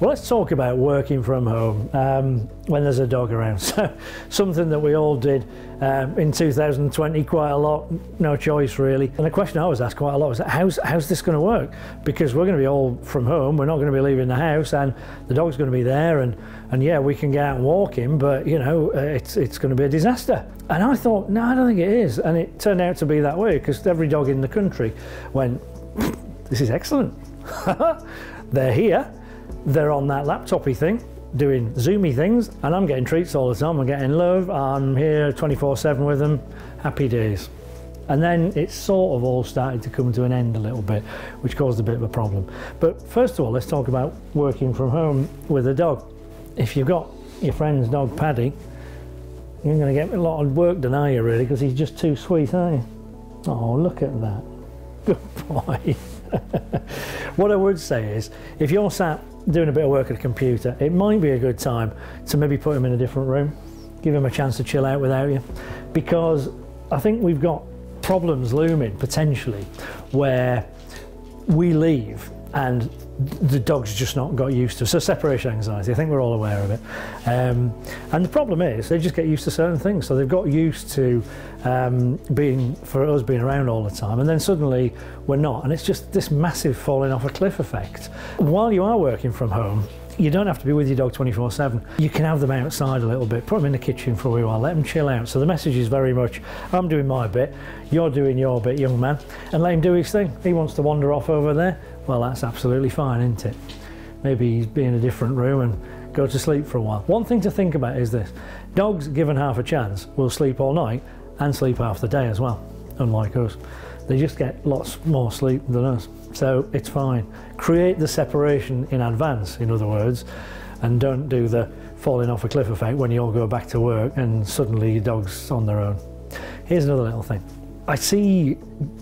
Well, let's talk about working from home when there's a dog around. So, something that we all did in 2020 quite a lot, no choice really. And the question I was asked quite a lot was, how's this going to work? Because we're going to be all from home, we're not going to be leaving the house, and the dog's going to be there, and yeah, we can get out and walk him, but you know, it's going to be a disaster. And I thought, no, I don't think it is. And it turned out to be that way, because every dog in the country went, this is excellent. They're here. They're on that laptopy thing, doing Zoomy things, and I'm getting treats all the time, I'm getting love, I'm here 24/7 with them, happy days. And then it sort of all started to come to an end a little bit, which caused a bit of a problem. But first of all, let's talk about working from home with a dog. If you've got your friend's dog Paddy, you're going to get a lot of work done, are you really, because he's just too sweet, aren't you? Oh, look at that, good boy. What I would say is, if you're sat doing a bit of work at a computer, it might be a good time to maybe put him in a different room, give him a chance to chill out without you, because I think we've got problems looming potentially where we leave and the dog's just not got used to. So separation anxiety, I think we're all aware of it, and the problem is they just get used to certain things. So they've got used to us being around all the time, and then suddenly we're not, and it's just this massive falling off a cliff effect. While you are working from home, you don't have to be with your dog 24/7. You can have them outside a little bit, put them in the kitchen for a wee while, let them chill out. So the message is very much, I'm doing my bit, you're doing your bit, young man, and let him do his thing. He wants to wander off over there, well, that's absolutely fine, isn't it? Maybe he's be in a different room and go to sleep for a while. One thing to think about is this: dogs, given half a chance, will sleep all night and sleep half the day as well, unlike us. They just get lots more sleep than us. So it's fine. Create the separation in advance, in other words, and don't do the falling off a cliff effect when you all go back to work and suddenly your dog's on their own. Here's another little thing. I see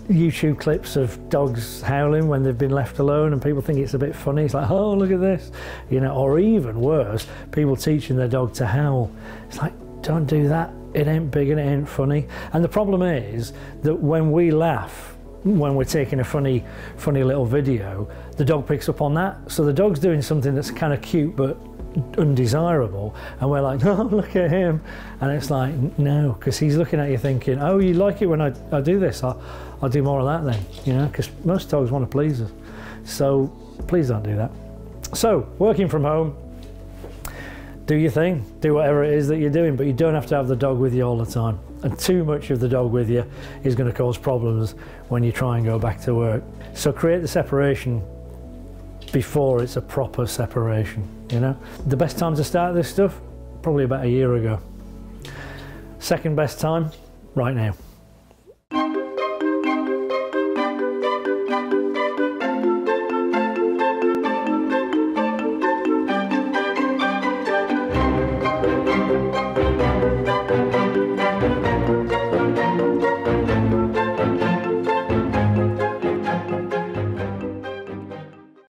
YouTube clips of dogs howling when they've been left alone, and people think it's a bit funny. It's like, oh, look at this, you know. Or even worse, people teaching their dog to howl. It's like, don't do that, it ain't big and it ain't funny. And the problem is that when we laugh, when we're taking a funny little video, the dog picks up on that. So the dog's doing something that's kind of cute but undesirable, and we're like, oh, look at him. And it's like, no, because he's looking at you thinking, oh, you like it when I do this, I'll do more of that then, you know, because most dogs want to please us. So please don't do that. So working from home, do your thing, do whatever it is that you're doing, but you don't have to have the dog with you all the time. And too much of the dog with you is going to cause problems when you try and go back to work. So create the separation before it's a proper separation, you know. The best time to start this stuff, probably about a year ago. Second best time, right now.